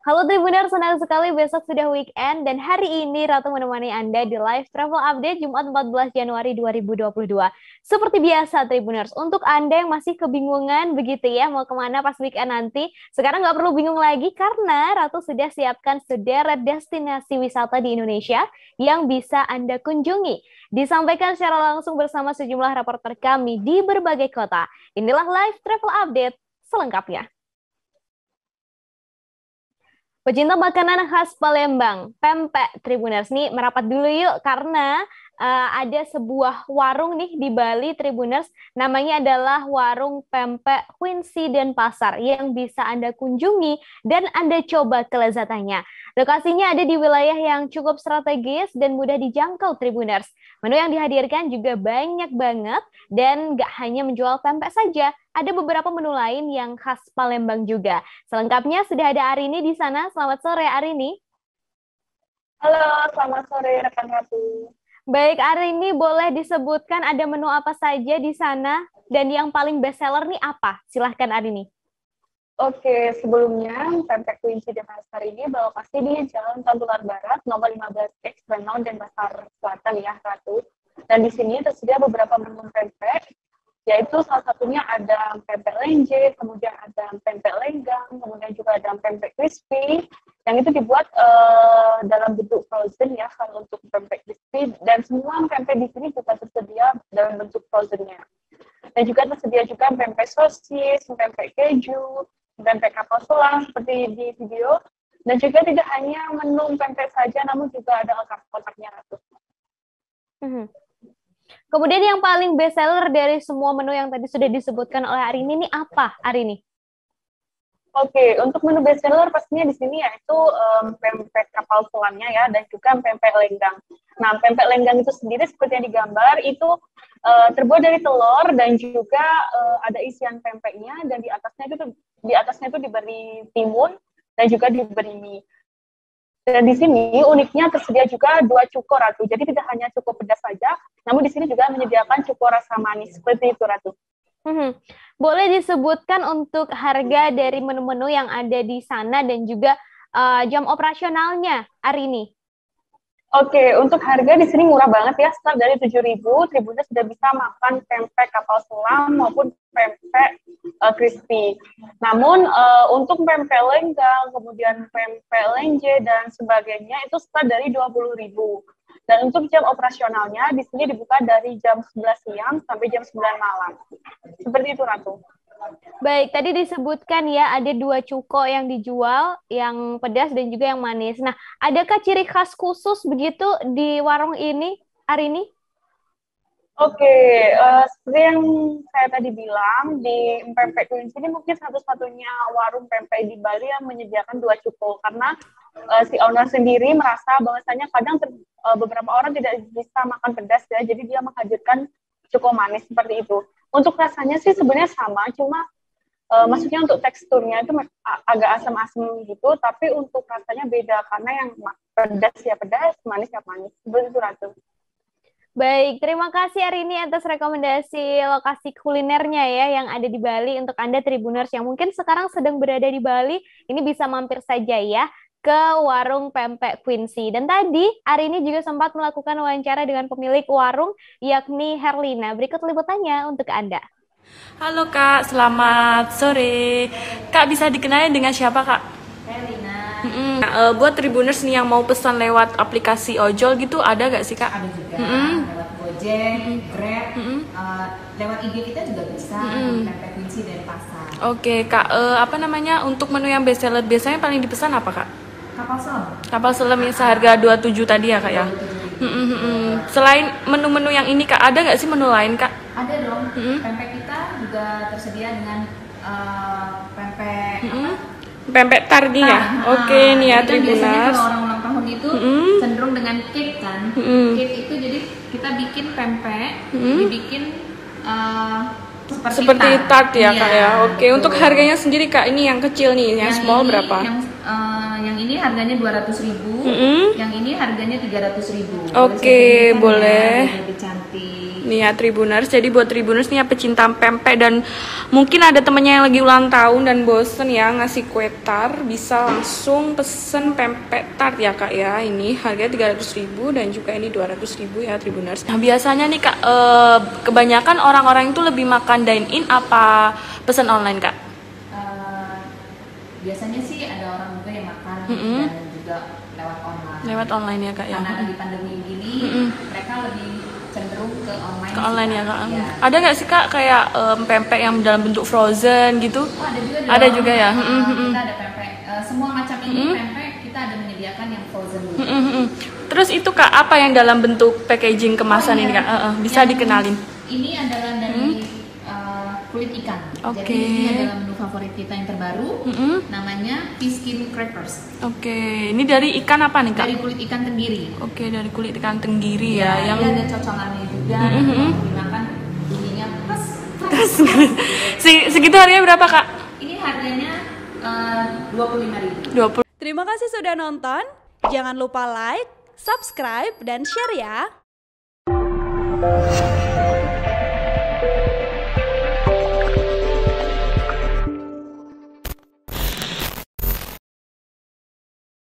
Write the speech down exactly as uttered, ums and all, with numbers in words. Halo Tribuner, senang sekali besok sudah weekend dan hari ini Ratu menemani Anda di live travel update Jumat empat belas Januari dua ribu dua puluh dua. Seperti biasa Tribuners, untuk Anda yang masih kebingungan begitu ya mau kemana pas weekend nanti, sekarang nggak perlu bingung lagi karena Ratu sudah siapkan sederet destinasi wisata di Indonesia yang bisa Anda kunjungi. Disampaikan secara langsung bersama sejumlah reporter kami di berbagai kota. Inilah live travel update selengkapnya. Pecinta makanan khas Palembang, pempek Tribuners nih merapat dulu yuk karena uh, ada sebuah warung nih di Bali Tribuners, namanya adalah Warung Pempek Quincy Denpasar yang bisa Anda kunjungi dan Anda coba kelezatannya. Lokasinya ada di wilayah yang cukup strategis dan mudah dijangkau Tribuners. Menu yang dihadirkan juga banyak banget dan gak hanya menjual pempek saja. Ada beberapa menu lain yang khas Palembang juga. Selengkapnya sudah ada Arini di sana. Selamat sore Arini. Halo, selamat sore rekan Ratu. Baik Arini, boleh disebutkan ada menu apa saja di sana dan yang paling best seller nih apa? Silahkan Arini. Oke, sebelumnya pempek Quincy Denpasar ini berlokasi di Jalan Tantular Barat nomor lima belas eks Renon Denpasar Selatan ya Ratu. Dan di sini tersedia beberapa menu pempek, yaitu salah satunya ada pempek lenje, kemudian ada pempek lenggang, kemudian juga ada pempek crispy, yang itu dibuat uh, dalam bentuk frozen ya, kalau untuk pempek crispy, dan semua pempek di sini juga tersedia dalam bentuk frozennya. Dan juga tersedia juga pempek sosis, pempek keju, pempek kapal selam seperti di video, dan juga tidak hanya menu pempek saja, namun juga ada kotak-kotaknya. Mm-hmm. Kemudian yang paling best seller dari semua menu yang tadi sudah disebutkan oleh Arini ini apa, Arini? Oke, untuk menu best seller pastinya di sini yaitu um, pempek kapal selamnya ya, dan juga pempek lenggang. Nah, pempek lenggang itu sendiri seperti yang digambar itu uh, terbuat dari telur dan juga uh, ada isian pempeknya, dan di atasnya itu di atasnya itu diberi timun dan juga diberi mie. Dan di sini uniknya tersedia juga dua cuko Ratu, jadi tidak hanya cuko pedas saja, namun di sini juga menyediakan cuko rasa manis, seperti itu Ratu. Hmm. Boleh disebutkan untuk harga dari menu-menu yang ada di sana dan juga uh, jam operasionalnya, Arini? Oke, untuk harga di sini murah banget ya, start dari tujuh ribu, Tribunnya sudah bisa makan pempek kapal selam maupun pempek uh, crispy. Namun uh, untuk pempek lenggang, kemudian pempek lenje dan sebagainya itu start dari dua puluh ribu. Dan untuk jam operasionalnya di sini dibuka dari jam sebelas siang sampai jam sembilan malam. Seperti itu Ratu. Baik, tadi disebutkan ya ada dua cuko yang dijual, yang pedas dan juga yang manis. Nah, adakah ciri khas khusus begitu di warung ini, Arini? Oke, uh, seperti yang saya tadi bilang, di pempek Quincy ini mungkin satu-satunya warung pempek di Bali yang menyediakan dua cuko, karena uh, si owner sendiri merasa bahwasanya kadang ter, uh, beberapa orang tidak bisa makan pedas ya, jadi dia menghadirkan cuko manis seperti itu. Untuk rasanya sih sebenarnya sama, cuma uh, maksudnya untuk teksturnya itu agak asam-asam gitu, tapi untuk rasanya beda karena yang pedas ya pedas, manis ya manis. Seperti itu Ratu. Baik, terima kasih Arini atas rekomendasi lokasi kulinernya ya yang ada di Bali untuk Anda Tribuners yang mungkin sekarang sedang berada di Bali, ini bisa mampir saja ya ke Warung Pempek Quincy. Dan tadi Arini juga sempat melakukan wawancara dengan pemilik warung yakni Herlina. Berikut liputannya untuk Anda. Halo Kak, selamat sore. Kak bisa dikenalin dengan siapa Kak? Herlina. Mm-mm. Nah, uh, buat Tribuners nih yang mau pesan lewat aplikasi ojol gitu ada gak sih Kak? Ada juga, mm-mm. lewat Gojek, mm-mm. Grab, mm-mm. Uh, lewat I G kita juga bisa, mm-mm. Pempek Quincy Denpasar. Oke Kak, uh, apa namanya untuk menu yang best seller biasanya paling dipesan apa Kak? Kapal selam. Kapal selam yang seharga dua puluh tujuh tadi ya Kak ya. Mm -hmm. Selain menu-menu yang ini Kak, ada nggak sih menu lain Kak? Ada dong. Mm -hmm. Pempek kita juga tersedia dengan uh, pempek mm -hmm. apa? Pempek tardi ya. Nah, oke okay, nih ya Tribuners. Kalau orang ulang tahun itu mm -hmm. cenderung dengan cake kan. Mm -hmm. Cake itu jadi kita bikin pempek, mm -hmm. dibikin uh, seperti, seperti tart. tart ya iya, Kak ya. Oke, okay. Untuk harganya sendiri Kak, ini yang kecil nih, yang, yang small ini, berapa? Yang, uh, yang ini harganya dua ratus ribu, mm-hmm. yang ini harganya tiga ratus ribu. Oke, okay, boleh. Lebih cantik. nih ya Tribuners. Jadi buat Tribuners nih ya pecinta pempek dan mungkin ada temennya yang lagi ulang tahun dan bosen ya ngasih kue tar, bisa langsung pesen pempek tart ya kak ya. Ini harganya tiga ratus ribu dan juga ini dua ratus ribu ya Tribuners. Nah biasanya nih kak, eh, kebanyakan orang-orang itu lebih makan dine in apa pesan online kak? Uh, biasanya sih ada orang juga yang makan mm-hmm. dan juga lewat online. Lewat online ya kak ya. Karena lagi pandemi gini mm-hmm. mereka lebih cenderung ke online. Ke online ya kak. Ya. Ada nggak sih kak kayak um, pempek yang dalam bentuk frozen gitu? Oh, ada juga. Ada juga ya. Uh, kita ada pempek. Uh, semua macam ini mm-hmm. pempek kita ada menyediakan yang frozen. Mm-hmm. Terus itu kak apa yang dalam bentuk packaging kemasan oh, ini kak? Uh, uh, bisa dikenalin? Ini adalah dari mm-hmm. uh, kulit ikan. Okay. Jadi ini adalah menu favorit kita yang terbaru, mm-hmm. namanya Fish Skin Crackers. Oke, okay. Ini dari ikan apa nih kak? Dari kulit ikan tenggiri. Oke, okay, dari kulit ikan tenggiri ya. ya yang ada cocokannya juga, mm-hmm. dimakan bunyinya pas. pas. Segitu harganya berapa kak? Ini harganya dua puluh lima ribu. Uh, Terima kasih sudah nonton. Jangan lupa like, subscribe, dan share ya.